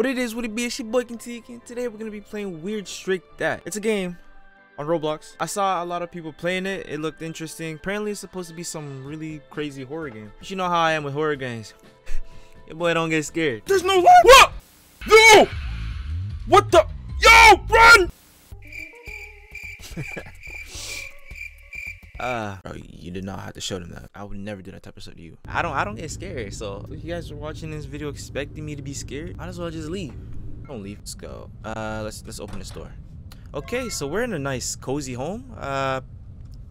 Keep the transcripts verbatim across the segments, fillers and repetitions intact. What it is, what it be, it's your boy Kontiki, and today we're gonna be playing Weird Strict That. It's a game on Roblox. I saw a lot of people playing it, it looked interesting. Apparently it's supposed to be some really crazy horror game. But you know how I am with horror games. Your boy don't get scared. There's no way! What? Yo! What the? Yo! Run! Uh, bro, you did not have to show them that. I would never do that type of stuff to you. I don't I don't get scared, so if you guys are watching this video expecting me to be scared, might as well just leave. Don't leave. Let's go. Uh let's let's open this door. Okay, so we're in a nice cozy home. Uh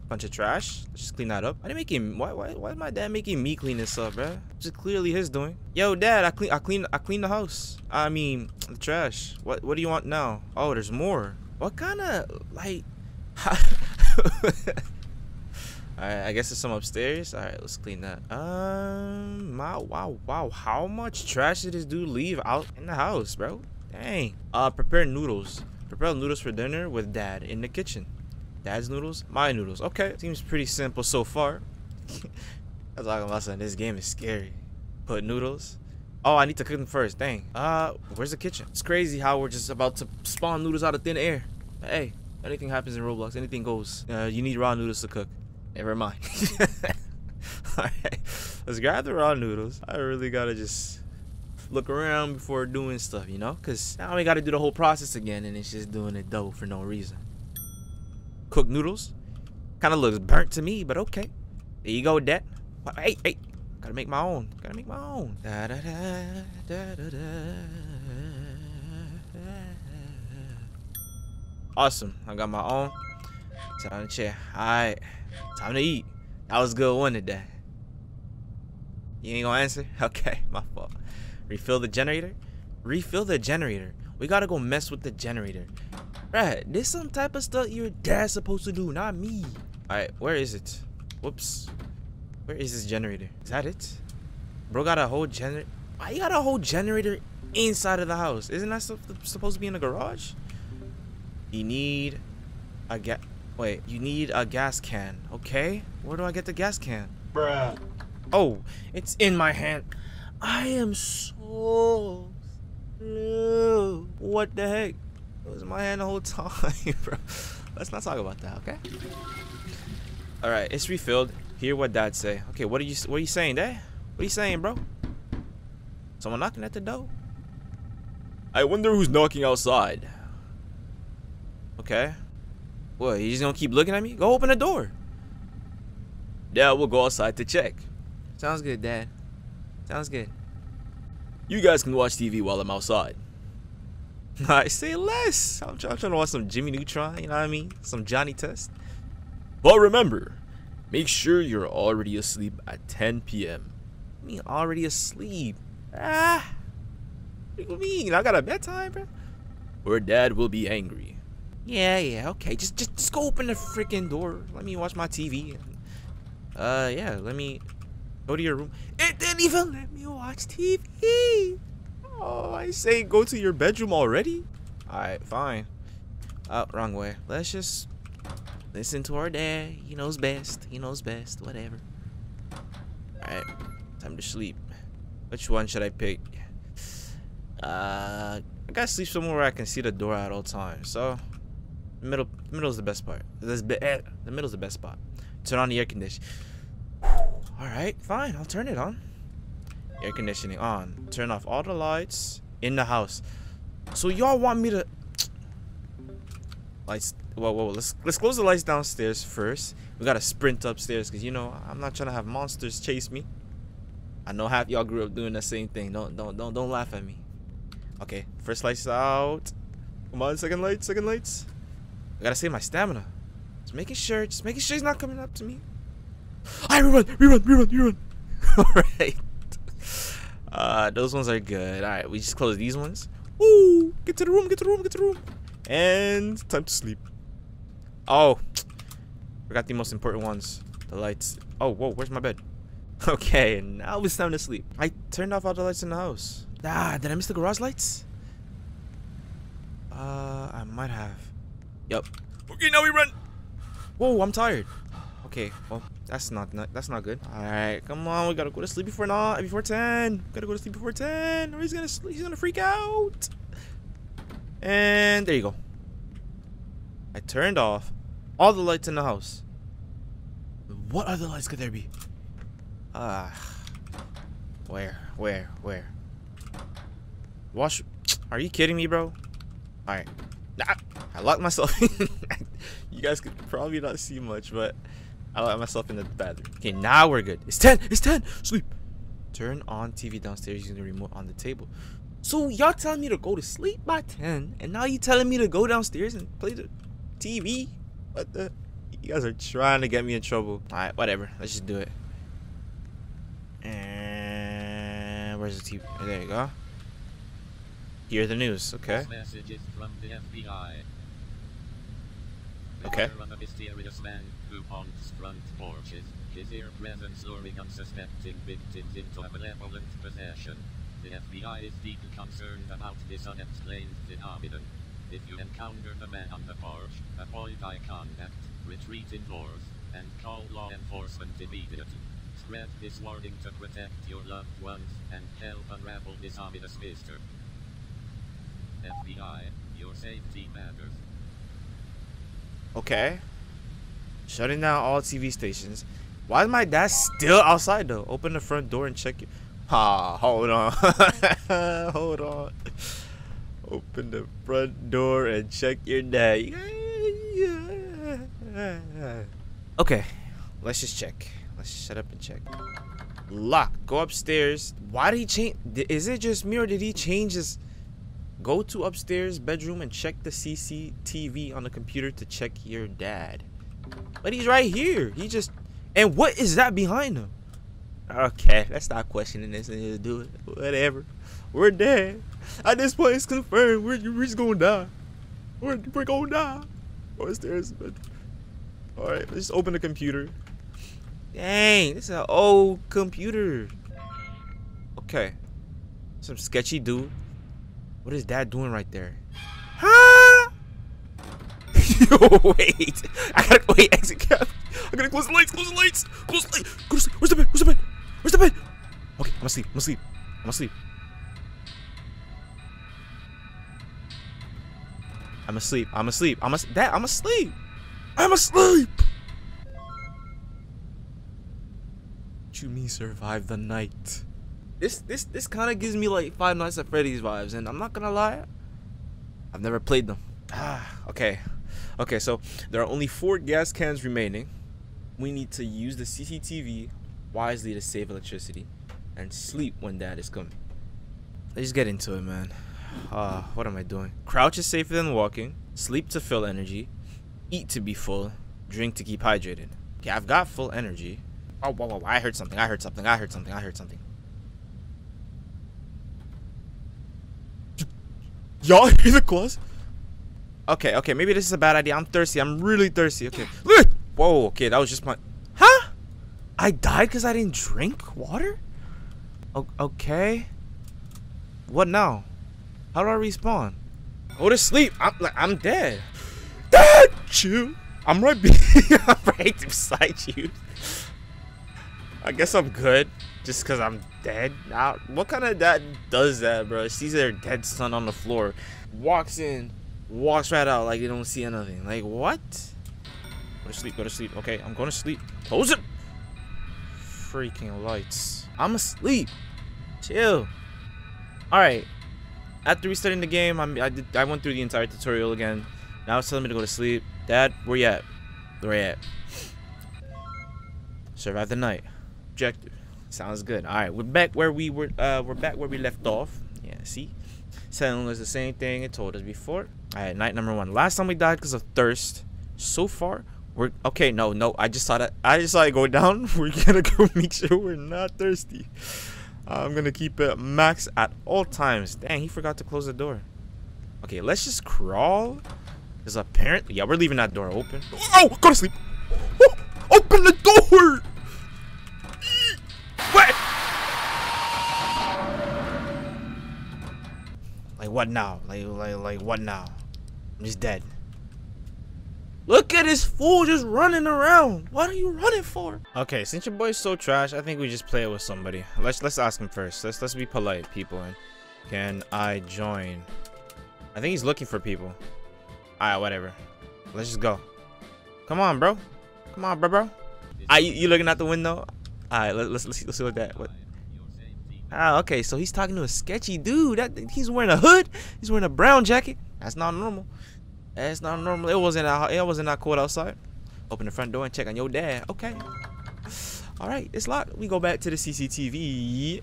bunch of trash. Let's just clean that up. I didn't make him why why why is my dad making me clean this up, bro? It's clearly his doing. Yo dad, I clean I clean I clean the house. I mean the trash. What what do you want now? Oh, there's more. What kinda like Alright, I guess there's some upstairs. Alright, let's clean that. Um, wow, wow, wow. How much trash did this dude leave out in the house, bro? Dang. Uh, prepare noodles. Prepare noodles for dinner with dad in the kitchen. Dad's noodles, my noodles. Okay, seems pretty simple so far. I'm talking about something. This game is scary. Put noodles. Oh, I need to cook them first. Dang. Uh, where's the kitchen? It's crazy how we're just about to spawn noodles out of thin air. But hey, anything happens in Roblox. Anything goes. Uh, you need raw noodles to cook. Never mind. Alright, let's grab the raw noodles. I really gotta just look around before doing stuff, you know? Because now we gotta do the whole process again, and it's just doing it double for no reason. Cook noodles. Kind of looks burnt to me, but okay. There you go, Dad. Hey, hey. Gotta make my own. Gotta make my own. Da, da, da, da, da, da. Awesome. I got my own. Sit on the chair. Alright. Time to eat. That was a good one today. You ain't gonna answer? Okay, my fault. Refill the generator? Refill the generator. We gotta go mess with the generator. Right, this some type of stuff your dad's supposed to do, not me. Alright, where is it? Whoops. Where is this generator? Is that it? Bro got a whole generator. Why you got a whole generator inside of the house? Isn't that supposed to be in the garage? You need a gas. Wait, you need a gas can, okay? Where do I get the gas can? Bruh. Oh, it's in my hand. I am so slow. What the heck? It was in my hand the whole time, bro. Let's not talk about that, okay? All right, it's refilled. Hear what Dad say. Okay, what are you? What are you saying, Dad? What are you saying, bro? Someone knocking at the door. I wonder who's knocking outside. Okay. What, you just gonna keep looking at me? Go open the door. Dad, we'll go outside to check. Sounds good, Dad. Sounds good. You guys can watch T V while I'm outside. I say less. I'm, I'm trying to watch some Jimmy Neutron, you know what I mean? Some Johnny Test. But remember, make sure you're already asleep at ten P M I mean, already asleep? Ah. What do you mean? I got a bedtime, bro? Or Dad will be angry. Yeah, yeah, okay. Just, just, just go open the freaking door. Let me watch my T V. Uh, yeah. Let me go to your room. It didn't even let me watch T V. Oh, I say go to your bedroom already. All right, fine. Uh, wrong way. Let's just listen to our dad. He knows best. He knows best. Whatever. All right, time to sleep. Which one should I pick? Uh, I gotta sleep somewhere where I can see the door at all times. So. Middle, middle is the best part. This be, eh, the middle is the best spot. Turn on the air conditioning. All right, fine. I'll turn it on. Air conditioning on. Turn off all the lights in the house. So y'all want me to lights? Whoa, whoa, whoa. Let's let's close the lights downstairs first. We gotta sprint upstairs because you know I'm not trying to have monsters chase me. I know half y'all grew up doing the same thing. Don't don't don't don't laugh at me. Okay, first lights out. Come on, second lights, second lights. I gotta save my stamina. Just making sure, just making sure he's not coming up to me. I rerun, rerun, rerun, rerun. Alright. Uh, those ones are good. Alright, we just close these ones. Ooh, get to the room, get to the room, get to the room. And time to sleep. Oh, forgot the most important ones. The lights. Oh, whoa, where's my bed? Okay, now it's time to sleep. I turned off all the lights in the house. Ah, did I miss the garage lights? Uh, I might have. Yep. Okay, now we run. Whoa, I'm tired. Okay, well, that's not that's not good. All right, come on, we gotta go to sleep before not before ten. Gotta go to sleep before ten, or he's gonna he's gonna freak out. And there you go. I turned off all the lights in the house. What other lights could there be? Ah, uh, where, where, where? Wash? Are you kidding me, bro? All right. Nah, I locked myself in. You guys could probably not see much, but I locked myself in the bathroom. Okay, now we're good. It's ten. It's ten. Sleep. Turn on T V downstairs using the remote on the table. So y'all telling me to go to sleep by ten, and now you telling me to go downstairs and play the T V? What the? You guys are trying to get me in trouble. All right, whatever. Let's just do it. And where's the T V? Oh, there you go. Hear the news, okay. Messages from the F B I. Okay. Of a mysterious man who haunts front porches. His ear presence luring unsuspecting victims into a malevolent possession. The F B I is deeply concerned about this unexplained phenomenon. If you encounter the man on the porch, avoid eye contact, retreat indoors, and call law enforcement immediately. Spread this warning to protect your loved ones and help unravel this ominous mystery. F B I, your safety matters. Okay. Shutting down all T V stations. Why is my dad still outside though? Open the front door and check it. Ah, hold on. Hold on. Open the front door and check your dad. Okay. Let's just check. Let's shut up and check. Lock. Go upstairs. Why did he change? Is it just me or did he change his... Go to upstairs bedroom and check the C C T V on the computer to check your dad. But he's right here. He just... And what is that behind him? Okay, let's stop questioning this and just do it. Whatever. We're dead. At this point, it's confirmed. We're, we're just gonna die. We're, we're gonna die. Go upstairs. Alright, let's just open the computer. Dang, this is an old computer. Okay. Some sketchy dude. What is dad doing right there? Huh? Yo, wait. I gotta wait, exit cap. I gotta close the lights, close the lights, close the lights. Go to sleep. Where's the bed? Where's the bed? Where's the bed? Okay, I'm asleep. I'm asleep. I'm asleep. I'm asleep. I'm asleep. I'm asleep. Dad, I'm asleep. I'm asleep. What you mean survive the night? This this this kind of gives me like Five Nights at Freddy's vibes, and I'm not gonna lie, I've never played them. Ah, okay, okay. So there are only four gas cans remaining. We need to use the C C T V wisely to save electricity, and sleep when dad is coming. Let's just get into it, man. Ah, uh, what am I doing? Crouch is safer than walking. Sleep to fill energy. Eat to be full. Drink to keep hydrated. Okay, I've got full energy. Oh, whoa, whoa! I heard something. I heard something. I heard something. I heard something. Y'all hear the claws? Okay, okay, maybe this is a bad idea. I'm thirsty. I'm really thirsty. Okay. Look! Whoa, okay, that was just my... Huh? I died because I didn't drink water? O okay. What now? How do I respawn? Go to sleep. I'm, like, I'm dead. Dad! You. I'm right behind, I'm right beside you. I guess I'm good. Just because I'm dead now. What kind of dad does that, bro? Sees their dead son on the floor, walks in, walks right out like they don't see anything. Like, what? Go to sleep, go to sleep. Okay, I'm going to sleep. Close it. Freaking lights. I'm asleep. Chill. Alright. After restarting the game, I'm, I, did, I went through the entire tutorial again. Now it's telling me to go to sleep. Dad, where you at? Where you at? Survive the night. Objective. Sounds good. All right, we're back where we were. Uh, we're back where we left off. Yeah, see, telling us the same thing it told us before. All right, night number one. Last time we died because of thirst. So far, we're okay. No, no, I just saw that. I just saw it go down. We're gonna go make sure we're not thirsty. I'm gonna keep it max at all times. Dang, he forgot to close the door. Okay, let's just crawl. Because apparently, yeah, we're leaving that door open. Oh, go to sleep. Oh, open the door. Like what now? Like like like what now? I'm just dead. Look at this fool just running around. What are you running for? Okay, since your boy's so trash, I think we just play it with somebody. Let's let's ask him first. Let's let's be polite, people. And can I join? I think he's looking for people. Alright, whatever. Let's just go. Come on, bro. Come on, bro, bro. Are you, you looking out the window? Alright, let, let's let's let's look at that. What? Ah, okay. So he's talking to a sketchy dude. That, he's wearing a hood. He's wearing a brown jacket. That's not normal. That's not normal. It wasn't. It wasn't that cold outside. Open the front door and check on your dad. Okay. All right. It's locked. We go back to the C C T V.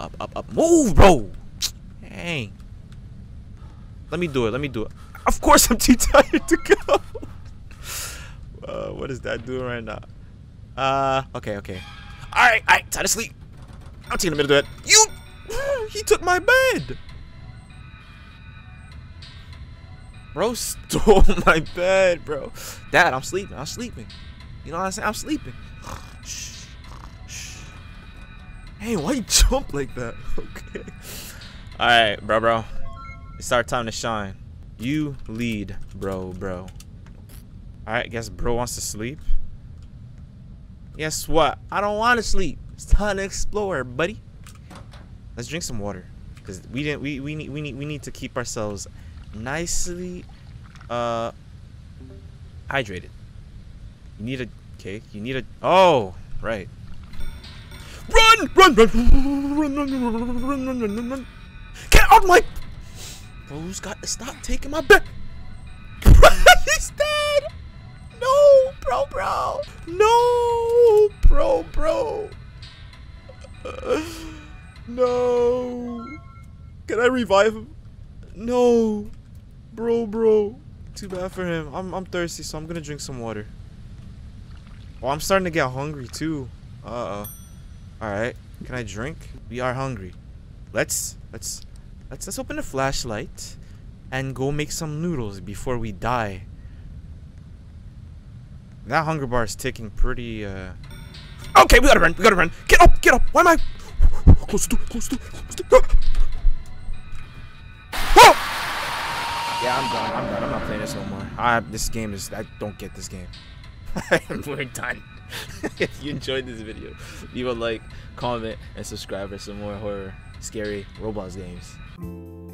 Up, up, up. Move, bro. Dang. Let me do it. Let me do it. Of course, I'm too tired to go. uh, what is that doing right now? Uh. Okay. Okay. All right. All right. Time to sleep. I'm taking a minute to do it. You, he took my bed. Bro stole my bed, bro. Dad, I'm sleeping. I'm sleeping. You know what I'm saying? I'm sleeping. Hey, why you jump like that? Okay. All right, bro, bro. It's our time to shine. You lead, bro, bro. All right, guess bro wants to sleep. Guess what? I don't want to sleep. It's time to explore, buddy. Let's drink some water, cause we didn't. We we need we need we need to keep ourselves nicely uh, hydrated. You need a okay. You need a oh right. Run! Run! Run! Run! Run! Run! Run! Run! Get out of my! Bro's got to stop taking my bed. He's dead. No, bro, bro. No, bro, bro. Uh, no, can I revive him? No, bro, bro. Too bad for him. I'm I'm thirsty, so I'm gonna drink some water. Oh, I'm starting to get hungry too. Uh oh. All right, can I drink? We are hungry. Let's let's let's let's open the flashlight and go make some noodles before we die. That hunger bar is ticking pretty. Uh... Okay, we gotta run. We gotta run. Get up, get up. Why am I close to? Close to? Close to? Ah! Yeah, I'm done. I'm done. I'm not playing this no more. I this game is. I don't get this game. We're done. If you enjoyed this video, leave a like, comment, and subscribe for some more horror, scary Roblox games.